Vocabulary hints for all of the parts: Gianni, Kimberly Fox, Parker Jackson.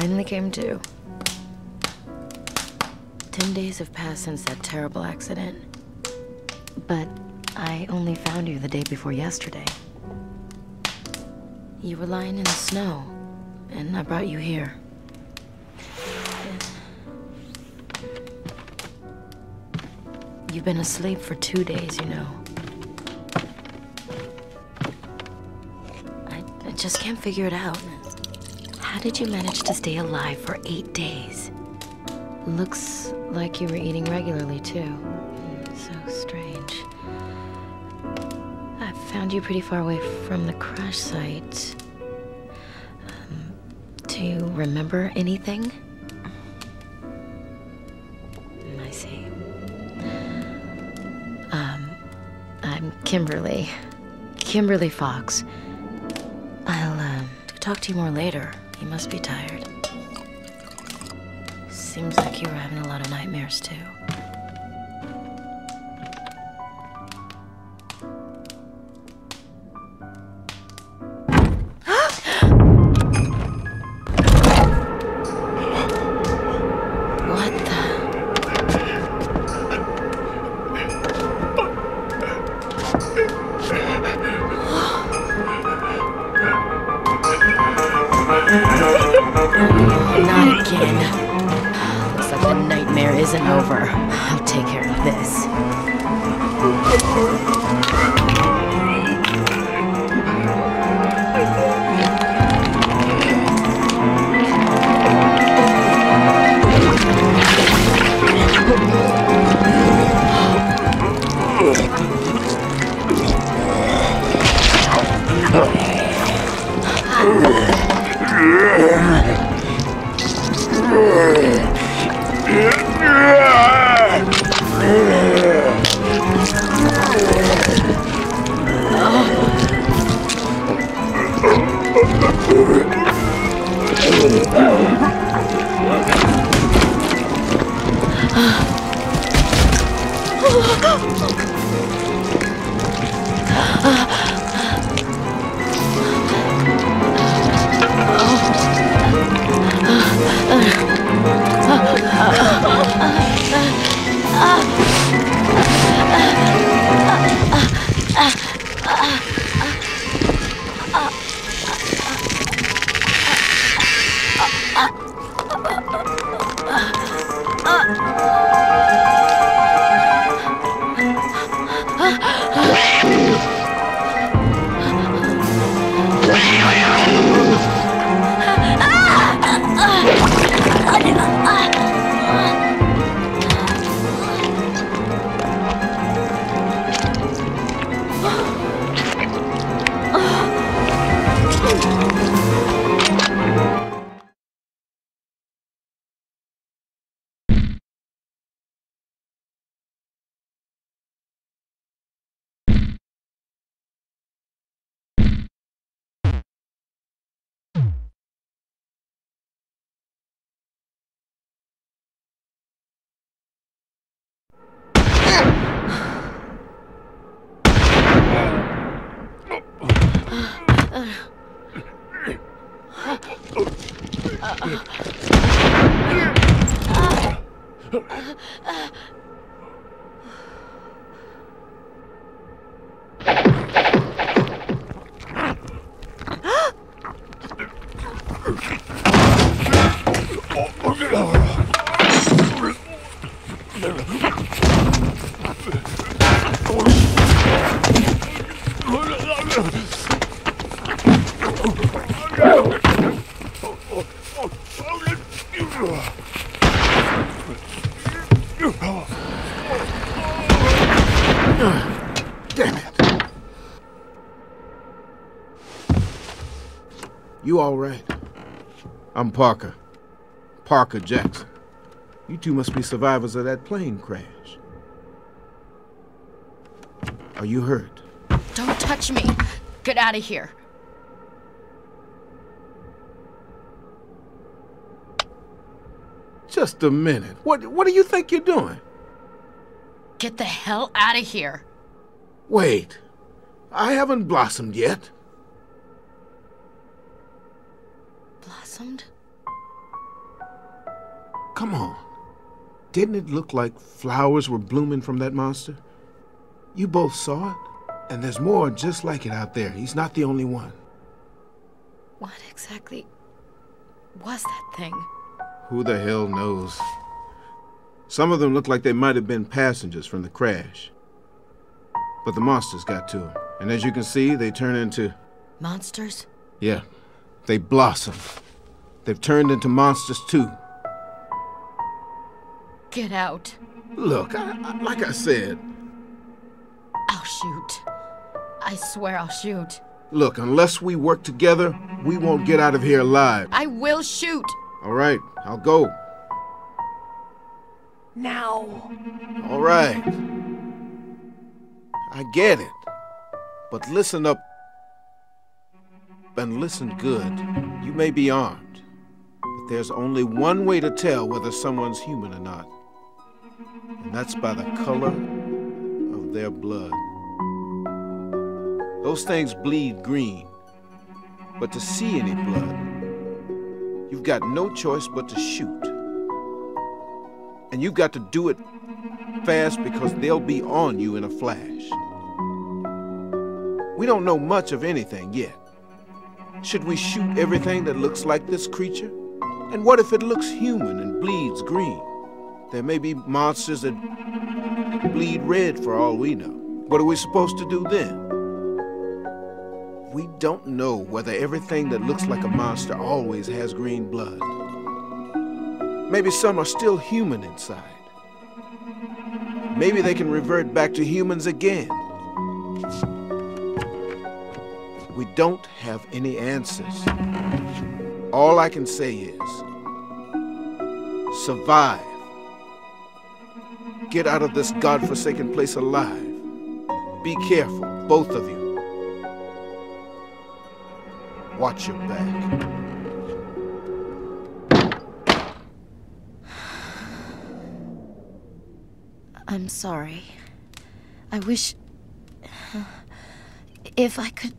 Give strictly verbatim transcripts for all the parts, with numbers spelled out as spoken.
finally came to. Ten days have passed since that terrible accident. But I only found you the day before yesterday. You were lying in the snow, and I brought you here. You've been asleep for two days, you know. I, I just can't figure it out. How did you manage to stay alive for eight days? Looks like you were eating regularly, too. So strange. I found you pretty far away from the crash site. Um, do you remember anything? I see. Um, I'm Kimberly. Kimberly Fox. I'll um, talk to you more later. You must be tired. Seems like you were having a lot of nightmares, too. What the? Not again. The nightmare isn't over. I'll take care of this. You all right? I'm Parker. Parker Jackson. You two must be survivors of that plane crash. Are you hurt? Don't touch me. Get out of here. Just a minute. What, what do you think you're doing? Get the hell out of here. Wait. I haven't blossomed yet. Blossomed? Come on. Didn't it look like flowers were blooming from that monster? You both saw it, and there's more just like it out there. He's not the only one. What exactly was that thing? Who the hell knows? Some of them look like they might have been passengers from the crash. But the monsters got to them. And as you can see, they turn into... Monsters? Yeah. They blossom. They've turned into monsters, too. Get out. Look, I, I, like I said... I'll shoot. I swear I'll shoot. Look, unless we work together, we won't get out of here alive. I will shoot. All right, I'll go. Now. All right. I get it. But listen up. And listen good. You may be armed. But there's only one way to tell whether someone's human or not. And that's by the color of their blood. Those things bleed green. But to see any blood, you've got no choice but to shoot. And you've got to do it fast because they'll be on you in a flash. We don't know much of anything yet. Should we shoot everything that looks like this creature? And what if it looks human and bleeds green? There may be monsters that bleed red for all we know. What are we supposed to do then? We don't know whether everything that looks like a monster always has green blood. Maybe some are still human inside. Maybe they can revert back to humans again. We don't have any answers. All I can say is, survive. Get out of this godforsaken place alive. Be careful, both of you. Watch your back. I'm sorry. I wish... If I could...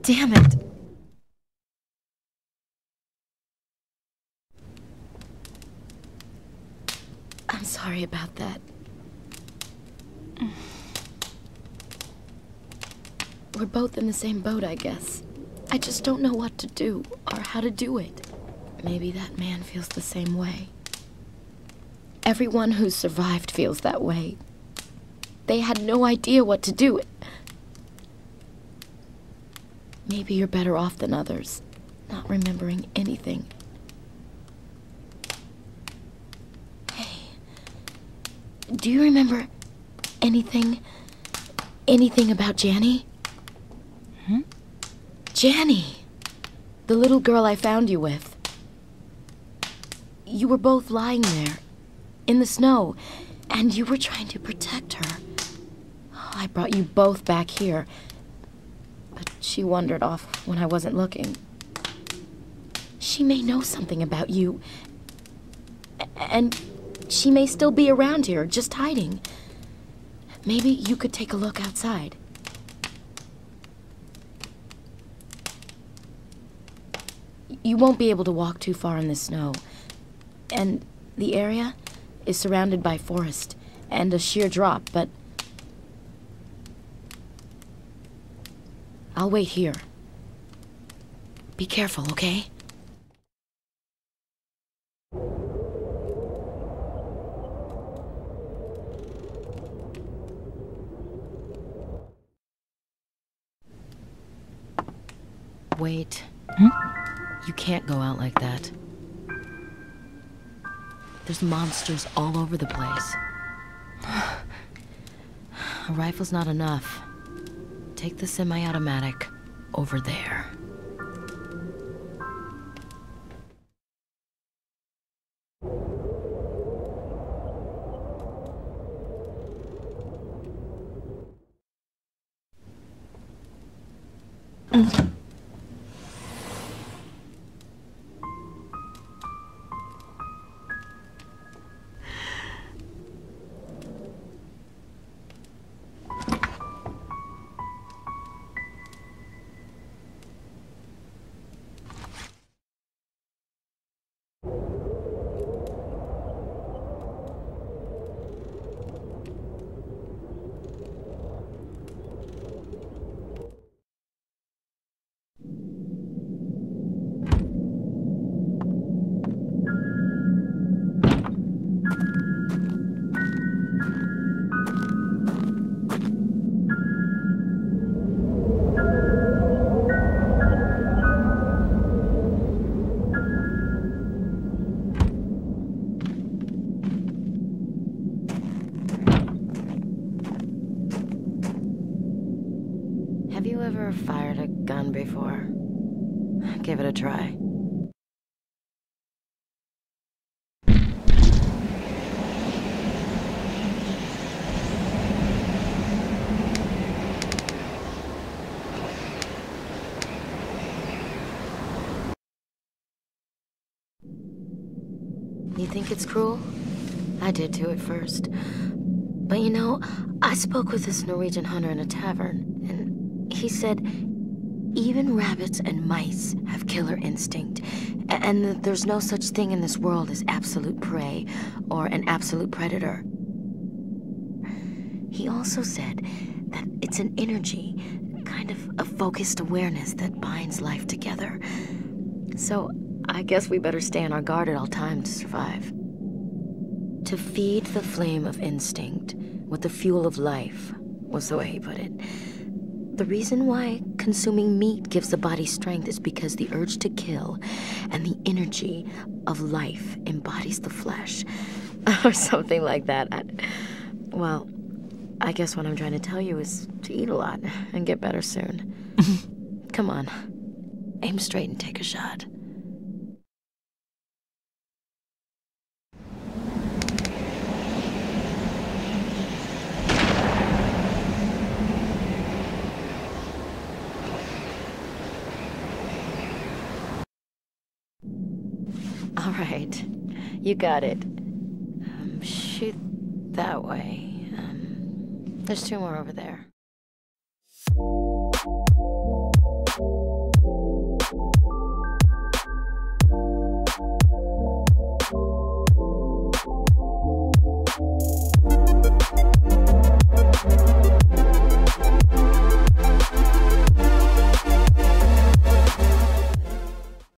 Damn it. I'm sorry about that. We're both in the same boat, I guess. I just don't know what to do, or how to do it. Maybe that man feels the same way. Everyone who's survived feels that way. They had no idea what to do. Maybe you're better off than others, not remembering anything. Hey, do you remember anything, anything about Gianni? Hmm? Gianni, the little girl I found you with. You were both lying there, in the snow, and you were trying to protect her. Oh, I brought you both back here, but she wandered off when I wasn't looking. She may know something about you, and she may still be around here, just hiding. Maybe you could take a look outside. You won't be able to walk too far in the snow. And the area is surrounded by forest and a sheer drop, but... I'll wait here. Be careful, okay? Wait. Hmm? You can't go out like that. There's monsters all over the place. A rifle's not enough. Take the semi-automatic over there. Mm. ever fired a gun before? Give it a try. You think it's cruel? I did too at first. But you know, I spoke with this Norwegian hunter in a tavern, and he said even rabbits and mice have killer instinct, and that there's no such thing in this world as absolute prey or an absolute predator. He also said that it's an energy, kind of a focused awareness that binds life together. So I guess we better stay on our guard at all times to survive. To feed the flame of instinct with the fuel of life, was the way he put it. The reason why consuming meat gives the body strength is because the urge to kill and the energy of life embodies the flesh, or something like that. I, well, I guess what I'm trying to tell you is to eat a lot and get better soon. Come on, aim straight and take a shot. All right, you got it. Um, shoot that way. Um, there's two more over there.